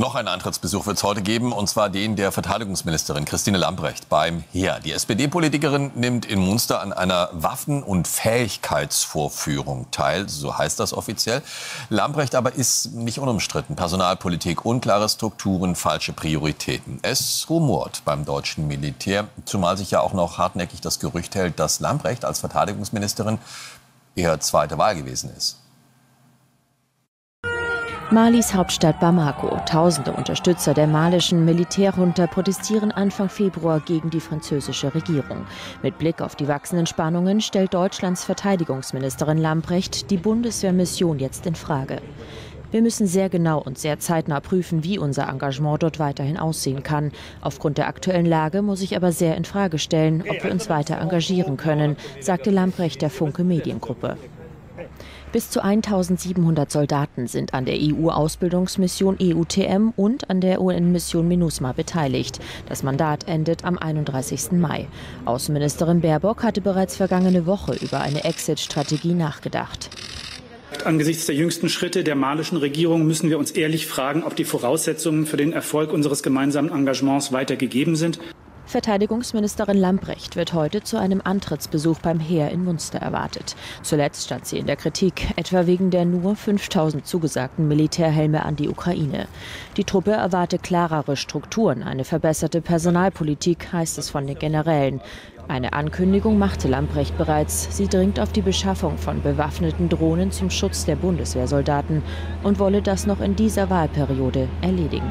Noch einen Antrittsbesuch wird es heute geben, und zwar den der Verteidigungsministerin Christine Lambrecht beim Heer. Die SPD-Politikerin nimmt in Munster an einer Waffen- und Fähigkeitsvorführung teil, so heißt das offiziell. Lambrecht aber ist nicht unumstritten. Personalpolitik, unklare Strukturen, falsche Prioritäten. Es rumort beim deutschen Militär, zumal sich ja auch noch hartnäckig das Gerücht hält, dass Lambrecht als Verteidigungsministerin eher zweite Wahl gewesen ist. Malis Hauptstadt Bamako. Tausende Unterstützer der malischen Militärjunta protestieren Anfang Februar gegen die französische Regierung. Mit Blick auf die wachsenden Spannungen stellt Deutschlands Verteidigungsministerin Lambrecht die Bundeswehrmission jetzt in Frage. Wir müssen sehr genau und sehr zeitnah prüfen, wie unser Engagement dort weiterhin aussehen kann. Aufgrund der aktuellen Lage muss ich aber sehr in Frage stellen, ob wir uns weiter engagieren können, sagte Lambrecht der Funke Mediengruppe. Bis zu 1.700 Soldaten sind an der EU-Ausbildungsmission EUTM und an der UN-Mission MINUSMA beteiligt. Das Mandat endet am 31. Mai. Außenministerin Baerbock hatte bereits vergangene Woche über eine Exit-Strategie nachgedacht. Angesichts der jüngsten Schritte der malischen Regierung müssen wir uns ehrlich fragen, ob die Voraussetzungen für den Erfolg unseres gemeinsamen Engagements weiter gegeben sind. Verteidigungsministerin Lambrecht wird heute zu einem Antrittsbesuch beim Heer in Munster erwartet. Zuletzt stand sie in der Kritik, etwa wegen der nur 5.000 zugesagten Militärhelme an die Ukraine. Die Truppe erwarte klarere Strukturen, eine verbesserte Personalpolitik, heißt es von den Generälen. Eine Ankündigung machte Lambrecht bereits. Sie dringt auf die Beschaffung von bewaffneten Drohnen zum Schutz der Bundeswehrsoldaten und wolle das noch in dieser Wahlperiode erledigen.